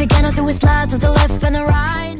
If you cannot do it, slide to the left and the right.